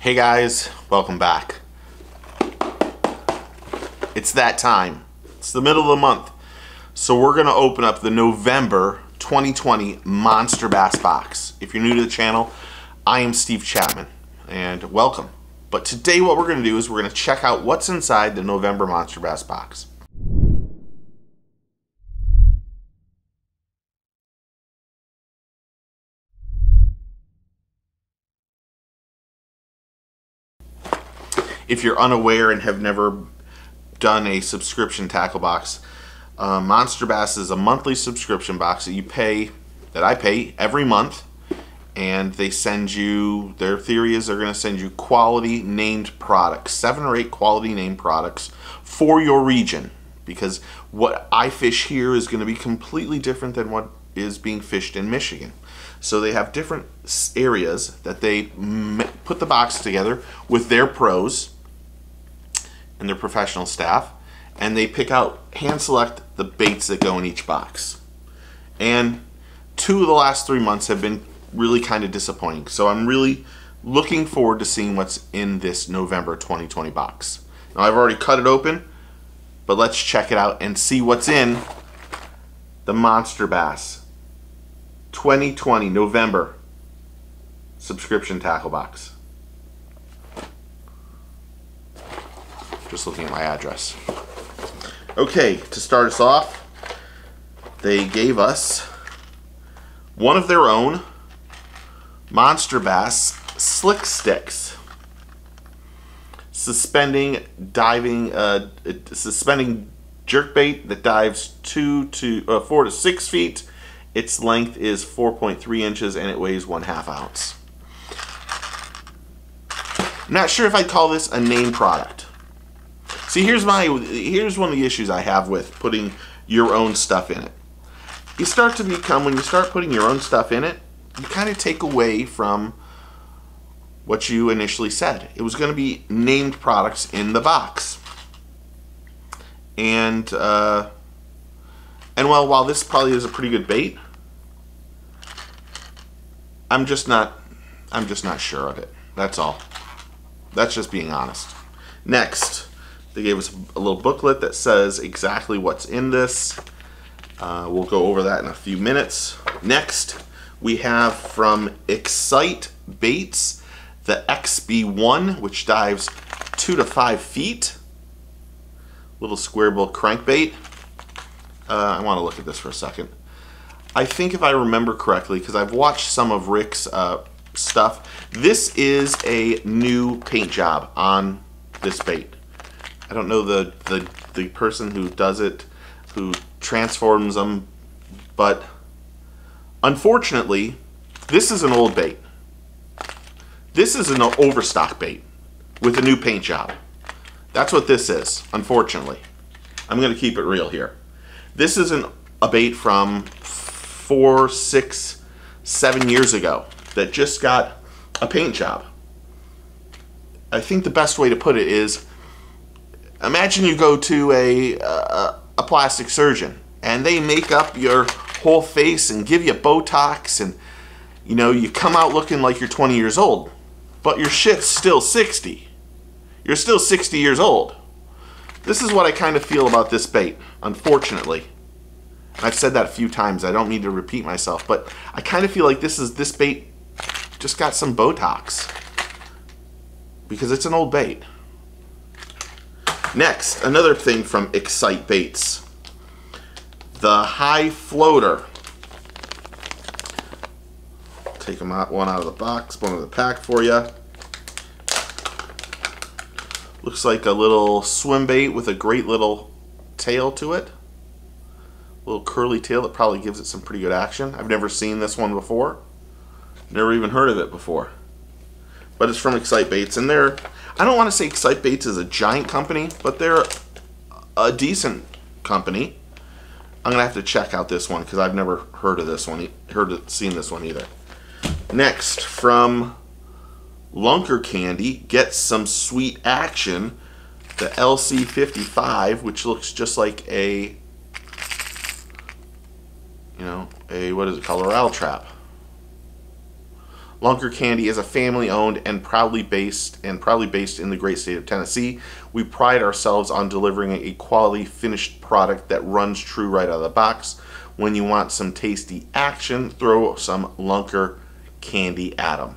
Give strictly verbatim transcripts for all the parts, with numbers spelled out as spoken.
Hey guys, welcome back. It's that time. It's the middle of the month. So we're gonna open up the November twenty twenty Monster Bass Box. If you're new to the channel, I am Steve Chapman and welcome. But today what we're gonna do is we're gonna check out what's inside the November Monster Bass Box. If you're unaware and have never done a subscription tackle box, uh, Monster Bass is a monthly subscription box that you pay, that I pay every month, and they send you, their theory is they're going to send you quality named products, seven or eight quality named products for your region, because what I fish here is going to be completely different than what is being fished in Michigan. So they have different areas that they put the box together with their pros and their professional staff, and they pick out, hand select the baits that go in each box. And two of the last three months have been really kind of disappointing, so I'm really looking forward to seeing what's in this November twenty twenty box. Now I've already cut it open, but let's check it out and see what's in the Monster Bass twenty twenty November subscription tackle box. Just looking at my address. Okay, to start us off, they gave us one of their own Monster Bass Slick Sticks. Suspending diving, uh, suspending jerkbait that dives two to uh, four to six feet. Its length is four point three inches and it weighs one half ounce. I'm not sure if I'd call this a name product. See, here's my here's one of the issues I have with putting your own stuff in it. You start to become, when you start putting your own stuff in it, you kind of take away from what you initially said. It was going to be named products in the box. And uh, and well, while this probably is a pretty good bait, I'm just not I'm just not sure of it. That's all. That's just being honest. Next, they gave us a little booklet that says exactly what's in this. Uh, we'll go over that in a few minutes. Next, we have from Excite Baits the X B one, which dives two to five feet. Little square bill crankbait. Uh, I want to look at this for a second. I think if I remember correctly, because I've watched some of Rick's uh, stuff, this is a new paint job on this bait. I don't know the, the, the person who does it, who transforms them, but unfortunately, this is an old bait. This is an overstock bait with a new paint job. That's what this is, unfortunately. I'm going to keep it real here. This is an, a bait from four, six, seven years ago that just got a paint job. I think the best way to put it is, imagine you go to a, a, a plastic surgeon and they make up your whole face and give you Botox, and you know, you come out looking like you're twenty years old, but your shit's still sixty. You're still sixty years old. This is what I kind of feel about this bait, unfortunately. I've said that a few times, I don't need to repeat myself, but I kind of feel like this is this bait just got some Botox because it's an old bait. Next, another thing from Excite Baits, the High Floater. Take them out, one out of the box, one out of the pack for you. Looks like a little swim bait with a great little tail to it. A little curly tail that probably gives it some pretty good action. I've never seen this one before. Never even heard of it before. But it's from Excite Baits, and they're, I don't want to say Excite Baits is a giant company, but they're a decent company. I'm going to have to check out this one because I've never heard of this one, heard of, seen this one either. Next, from Lunker Candy, Get Some Sweet Action, the L C fifty-five, which looks just like a, you know, a, what is it called, a rattle trap. Lunker Candy is a family-owned and proudly based and proudly based in the great state of Tennessee. We pride ourselves on delivering a quality finished product that runs true right out of the box. When you want some tasty action, throw some Lunker Candy at them.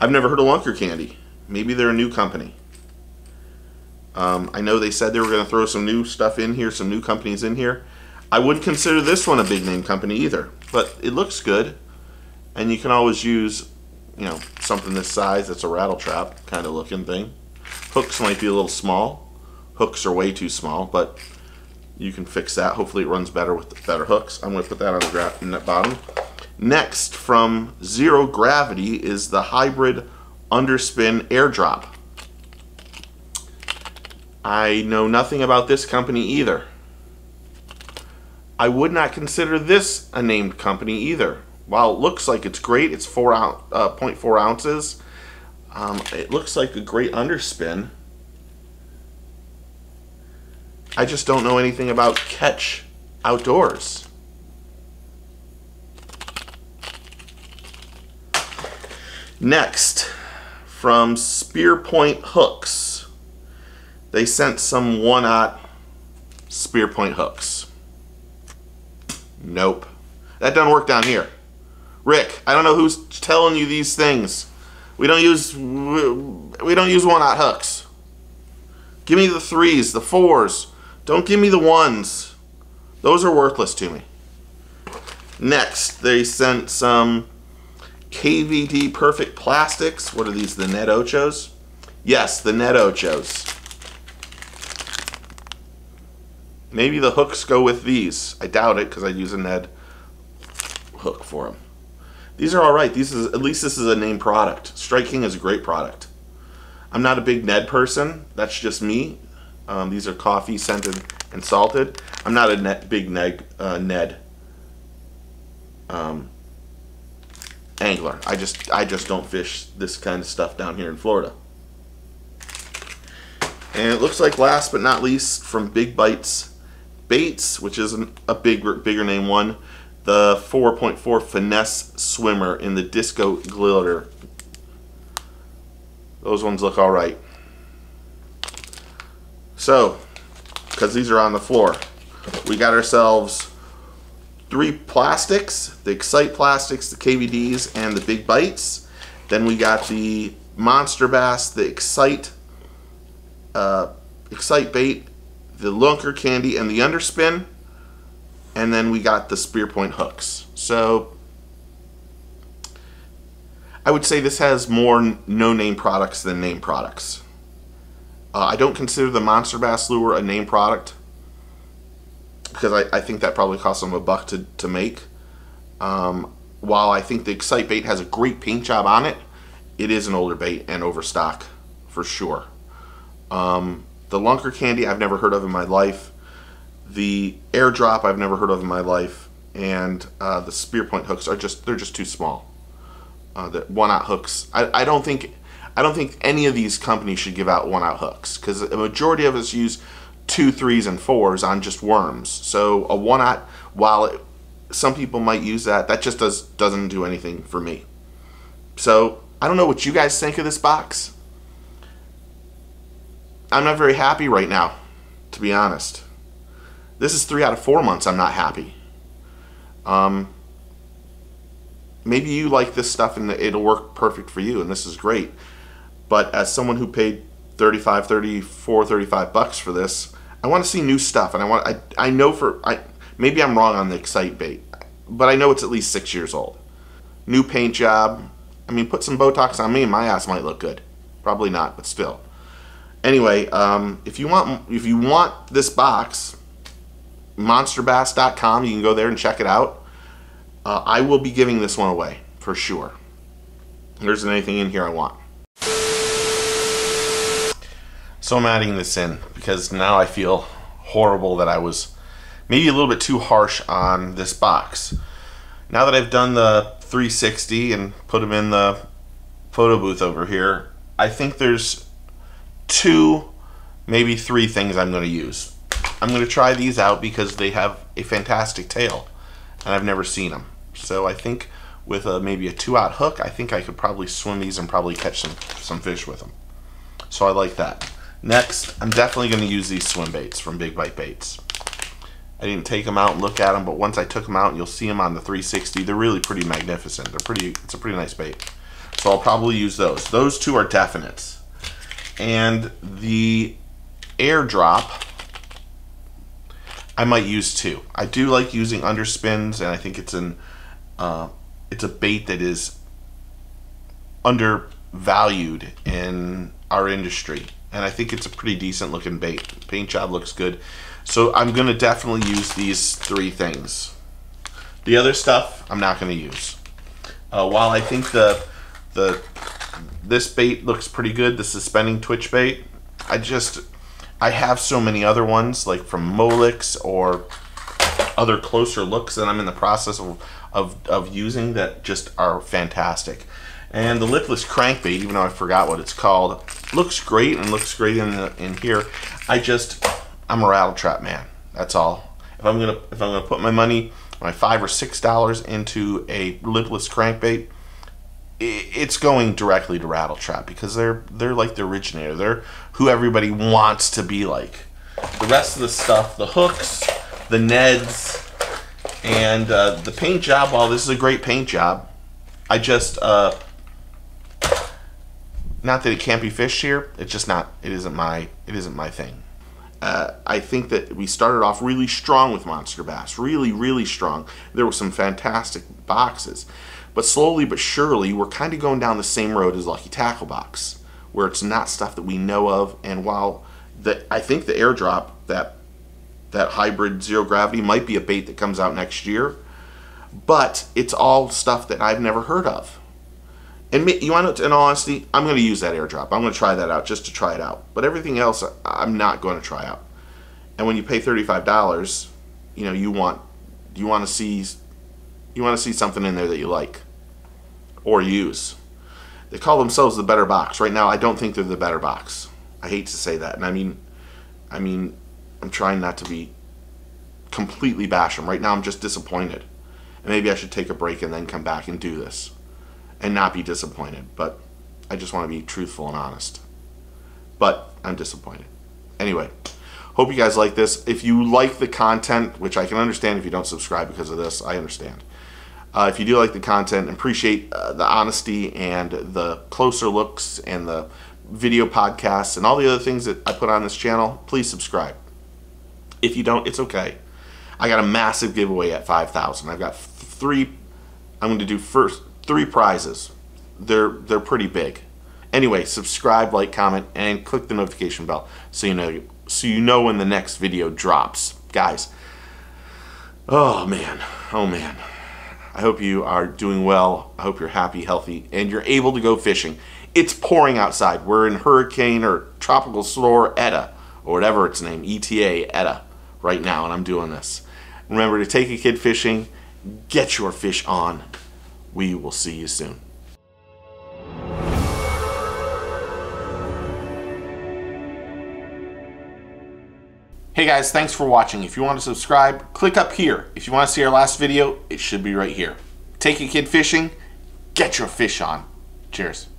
I've never heard of Lunker Candy. Maybe they're a new company. Um, I know they said they were going to throw some new stuff in here, some new companies in here. I wouldn't consider this one a big name company either, but it looks good. And you can always use, you know, something this size that's a rattle trap kind of looking thing. Hooks might be a little small. Hooks are way too small, but you can fix that. Hopefully it runs better with the better hooks. I'm going to put that on the, gra in the bottom. Next from Zero Gravity is the Hybrid Underspin Airdrop. I know nothing about this company either. I would not consider this a named company either. While it looks like it's great, it's four out, uh, zero point four ounces. Um, it looks like a great underspin. I just don't know anything about catch outdoors. Next, from Spearpoint Hooks. They sent some one-aught Spearpoint Hooks. Nope. That doesn't work down here. Rick, I don't know who's telling you these things. We don't use we don't use one-aught hooks. Give me the threes, the fours. Don't give me the ones. Those are worthless to me. Next, they sent some K V D Perfect Plastics. What are these, the Ned Ochos? Yes, the Ned Ochos. Maybe the hooks go with these. I doubt it because I'd use a Ned hook for them. These are all right. These is, at least this is a name product. Strike King is a great product. I'm not a big Ned person. That's just me. Um, these are coffee scented and salted. I'm not a net, big neg, uh, Ned um, angler. I just I just don't fish this kind of stuff down here in Florida. And it looks like last but not least from Big Bites Baits, which is an, a big, bigger name one, the four point four Finesse Swimmer in the Disco Glitter. Those ones look all right. So, because these are on the floor, we got ourselves three plastics, the Excite Plastics, the K V Ds, and the Big Bites. Then we got the Monster Bass, the Excite, uh, Excite Bait, the Lunker Candy, and the Underspin. And then we got the Spearpoint Hooks. So I would say this has more no-name products than name products. Uh, I don't consider the Monster Bass Lure a name product because I, I think that probably cost them a buck to, to make. Um, while I think the Excite Bait has a great paint job on it, it is an older bait and overstock for sure. Um, the Lunker Candy I've never heard of in my life. The Airdrop I've never heard of in my life, and uh, the Spearpoint Hooks are just—they're just too small. Uh, the one-out hooks. I, I don't think, I don't think any of these companies should give out one-out hooks because the majority of us use two, threes, and fours on just worms. So a one-out, while it, some people might use that, that just does doesn't do anything for me. So I don't know what you guys think of this box. I'm not very happy right now, to be honest. This is three out of four months I'm not happy. Um, maybe you like this stuff and it'll work perfect for you and this is great. But as someone who paid thirty-five, thirty-four, thirty-five bucks for this, I want to see new stuff. And I want I, I know for, I maybe I'm wrong on the Excite Bait, but I know it's at least six years old. New paint job. I mean, put some Botox on me and my ass might look good. Probably not, but still. Anyway, um, if you want, if you want this box, monster bass dot com, you can go there and check it out. uh, I will be giving this one away for sure. There isn't anything in here I want, so I'm adding this in because now I feel horrible that I was maybe a little bit too harsh on this box. Now that I've done the three sixty and put them in the photo booth over here, I think there's two, maybe three things I'm going to use. I'm going to try these out because they have a fantastic tail and I've never seen them. So I think with a, maybe a two-out hook, I think I could probably swim these and probably catch some, some fish with them. So I like that. Next, I'm definitely going to use these swim baits from Big Bite Baits. I didn't take them out and look at them, but once I took them out, and you'll see them on the three sixty. They're really pretty magnificent. They're pretty. It's a pretty nice bait. So I'll probably use those. Those two are definites. And the airdrop, I might use two. I do like using underspins, and I think it's an uh, it's a bait that is undervalued in our industry. And I think it's a pretty decent looking bait. Paint job looks good. So I'm gonna definitely use these three things. The other stuff I'm not gonna use. Uh, while I think the the this bait looks pretty good, the suspending twitch bait, I just, I have so many other ones like from Molix or other closer looks that I'm in the process of, of, of using that just are fantastic. And the lipless crankbait, even though I forgot what it's called, looks great and looks great in the, in here. I just, I'm a rattle trap man. That's all. If I'm gonna if I'm gonna put my money, my five or six dollars into a lipless crankbait, it's going directly to Rattle Trap because they're they're like the originator. They're who everybody wants to be like. The rest of the stuff, the hooks, the Neds, and uh, the paint job. While this is a great paint job, I just. Uh, Not that it can't be fished here. It's just not. It isn't my. It isn't my thing. Uh, I think that we started off really strong with monster bass. Really, really strong. There were some fantastic boxes, but slowly but surely we're kind of going down the same road as Lucky Tackle Box, where it's not stuff that we know of. And while the I think the airdrop that that hybrid Zero Gravity might be a bait that comes out next year, but it's all stuff that I've never heard of. And you want to, in all honesty, I'm going to use that airdrop. I'm going to try that out just to try it out. But everything else, I'm not going to try out. And when you pay thirty-five dollars, you know you want you want to see you want to see something in there that you like or use. They call themselves the better box. Right now, I don't think they're the better box. I hate to say that, and I mean, I mean, I'm trying not to be completely bash them. Right now, I'm just disappointed, and maybe I should take a break and then come back and do this. And not be disappointed, but I just want to be truthful and honest. But I'm disappointed. Anyway, hope you guys like this. If you like the content, which I can understand if you don't subscribe because of this, I understand. Uh, if you do like the content, appreciate uh, the honesty and the closer looks and the video podcasts and all the other things that I put on this channel, please subscribe. If you don't, it's okay. I got a massive giveaway at five thousand. I've got three, I'm going to do first, Three prizes. They're they're pretty big. Anyway, subscribe, like, comment, and click the notification bell so you know so you know when the next video drops. Guys, oh man, oh man. I hope you are doing well. I hope you're happy, healthy, and you're able to go fishing. It's pouring outside. We're in Hurricane or Tropical Storm Eta or whatever its name, E T A, Eta, right now, and I'm doing this. Remember to take a kid fishing, get your fish on. We will see you soon. Hey guys, thanks for watching. If you want to subscribe, click up here. If you want to see our last video, it should be right here. Take a kid fishing, get your fish on. Cheers.